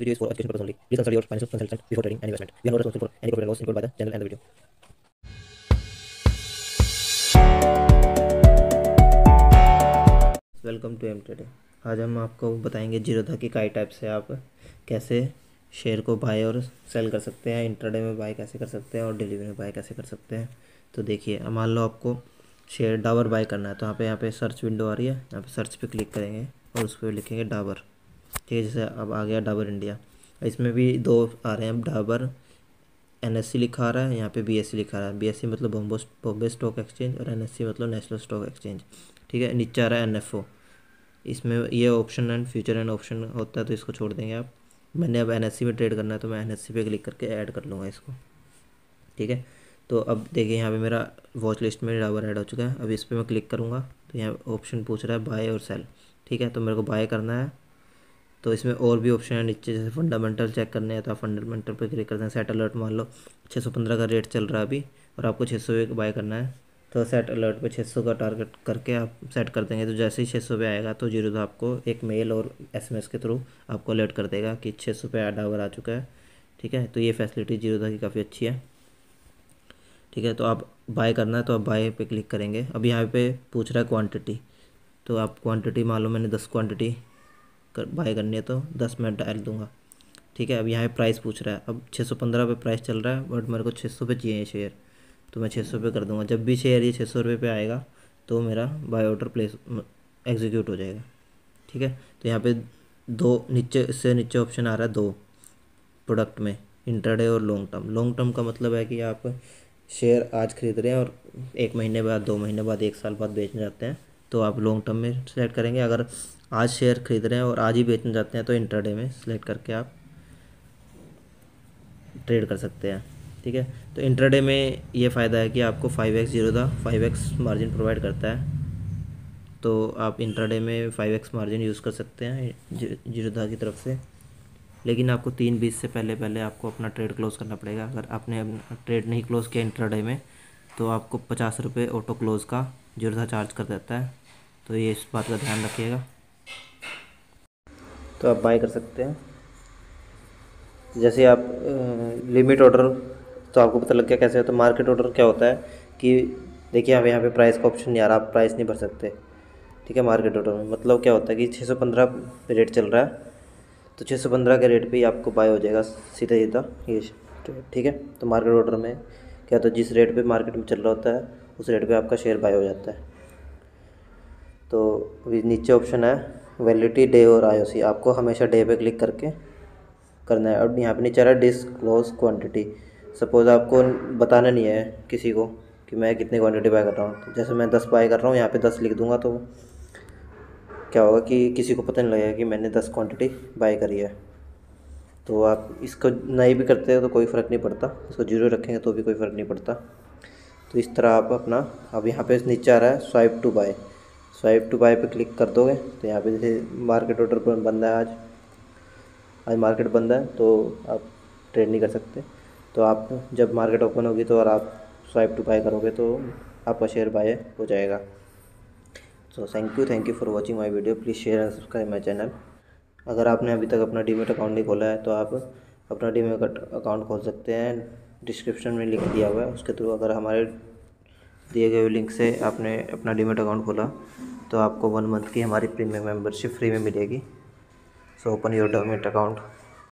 video is for education purpose only. Please consult your financial consultant before trading and investment. We are not responsible for any profit and loss incurred by the channel and the video. Welcome to M trading. आज हम आपको बताएंगे जीरोधा की कई types है, आप कैसे share को बाय और सेल कर सकते हैं, इंट्राडे में बाय कैसे कर सकते हैं और डिलीवरी में बाय कैसे कर सकते हैं। तो देखिए, मान लो आपको शेयर डाबर बाय करना है तो यहाँ पे सर्च विंडो आ रही है, यहाँ पे सर्च पे क्लिक करेंगे और उस पर लिखेंगे डाबर। ठीक है, जैसे अब आ गया डाबर इंडिया, इसमें भी दो आ रहे हैं, डाबर NSE लिखा रहा है, यहाँ पे BSE लिखा रहा है। BSE मतलब बॉम्बे स्टॉक एक्सचेंज और NSE मतलब नेशनल स्टॉक एक्सचेंज। ठीक है, नीचे आ रहा है NFO, इसमें ये option and future and option होता है तो इसको छोड़ देंगे आप। मैंने अब NSE में ट्रेड करना है तो मैं NSE पे क्लिक करके ऐड कर लूँगा इसको। ठीक है, तो अब देखिए यहाँ पे मेरा वॉच लिस्ट में डाबर ऐड हो चुका है। अब इस पर मैं क्लिक करूँगा तो यहाँ ऑप्शन पूछ रहा है बाय और सेल। ठीक है, तो मेरे को बाय करना है तो इसमें और भी ऑप्शन है नीचे, जैसे फंडामेंटल चेक करने हैं तो आप फंडामेंटल पर क्लिक करते हैं। सेट अलर्ट, मान लो 615 का रेट चल रहा है अभी और आपको 600 पे बाय करना है तो सेट अलर्ट पे 600 का टारगेट करके आप सेट कर देंगे। तो जैसे ही 600 पे आएगा तो जीरोधा आपको एक मेल और SMS के थ्रू आपको अलर्ट कर देगा कि 600 पे डाबर आ चुका है। ठीक है, तो ये फैसिलिटी जीरोधा की काफ़ी अच्छी है। ठीक है, तो आप बाय करना है तो आप बाय पे क्लिक करेंगे। अब यहाँ पे पूछ रहा है क्वान्टिटी, तो आप क्वान्टिटी, मान लो मैंने 10 क्वान्टिटी बाय करनी है तो 10 मैं डाल दूंगा। ठीक है, अब यहाँ पे प्राइस पूछ रहा है, अब 615 पे प्राइस चल रहा है बट मेरे को 600 पे चाहिए शेयर तो मैं 600 पे कर दूंगा। जब भी शेयर ये 600 रुपये पे आएगा तो मेरा बाय ऑर्डर प्लेस एग्जीक्यूट हो जाएगा। ठीक है, तो यहाँ पे दो नीचे, इससे नीचे ऑप्शन आ रहा है दो प्रोडक्ट में, इंट्राडे और लॉन्ग टर्म। लॉन्ग टर्म का मतलब है कि आप शेयर आज खरीद रहे हैं और एक महीने बाद, 2 महीने बाद, 1 साल बाद बेचने जाते हैं तो आप लॉन्ग टर्म में सेलेक्ट करेंगे। अगर आज शेयर खरीद रहे हैं और आज ही बेचने जाते हैं तो इंट्राडे में सेलेक्ट करके आप ट्रेड कर सकते हैं। ठीक है, तो इंट्राडे में ये फ़ायदा है कि आपको 5x Zerodha 5x margin provide करता है तो आप इंट्राडे में 5x मार्जिन यूज़ कर सकते हैं जीरोधा की तरफ से। लेकिन आपको 3:20 से पहले आपको अपना ट्रेड क्लोज़ करना पड़ेगा। अगर आपने अपना ट्रेड नहीं क्लोज़ किया इंट्राडे में तो आपको 50 रुपये ऑटो क्लोज़ का जीरोधा चार्ज कर देता है, तो ये इस बात का ध्यान रखिएगा। तो आप बाय कर सकते हैं। जैसे आप लिमिट ऑर्डर तो आपको पता लग गया कैसे होता है। मार्केट ऑर्डर क्या होता है कि देखिए आप यहाँ पे प्राइस का ऑप्शन नहीं आ रहा, आप प्राइस नहीं भर सकते। ठीक है, मार्केट ऑर्डर में मतलब क्या होता है कि 615 पे रेट चल रहा है तो 615 के रेट पे ही आपको बाय हो जाएगा सीधा सीधा ये। ठीक है, तो मार्केट ऑर्डर में क्या होता है, जिस रेट पर मार्केट में चल रहा होता है उस रेट पर आपका शेयर बाय हो जाता है। तो अभी नीचे ऑप्शन है वैलिडिटी डे और IOC, आपको हमेशा डे पे क्लिक करके करना है। और यहाँ पे नीचे आ रहा है डिस्क्लोज क्वांटिटी, सपोज़ आपको बताना नहीं है किसी को कि मैं कितनी क्वांटिटी बाय कर रहा हूँ। तो जैसे मैं 10 बाय कर रहा हूँ, यहाँ पे 10 लिख दूंगा तो क्या होगा कि किसी को पता नहीं लगेगा कि मैंने 10 क्वांटिटी बाय करी है। तो आप इसको नहीं भी करते हो तो कोई फ़र्क नहीं पड़ता, इसको जीरो रखेंगे तो भी कोई फ़र्क नहीं पड़ता। तो इस तरह आप अपना, अब यहाँ पर नीचे आ रहा है swipe to buy, swipe to buy पे क्लिक कर दोगे तो यहाँ पे जैसे मार्केट ऑर्डर पर बंद है, आज मार्केट बंद है तो आप ट्रेड नहीं कर सकते। तो आप जब मार्केट ओपन होगी तो और आप स्वाइप टू बाय करोगे तो आपका शेयर बाय हो जाएगा। So thank you for watching my video, please share and subscribe my channel. अगर आपने अभी तक अपना डीमेट अकाउंट नहीं खोला है तो आप अपना डीमेट अकाउंट खोल सकते हैं, डिस्क्रिप्शन में लिंक दिया हुआ है, उसके थ्रू अगर हमारे दिए गए लिंक से आपने अपना डीमेट अकाउंट खोला तो आपको 1 मंथ की हमारी प्रीमियम मेंबरशिप फ्री में मिलेगी। So open your demat account.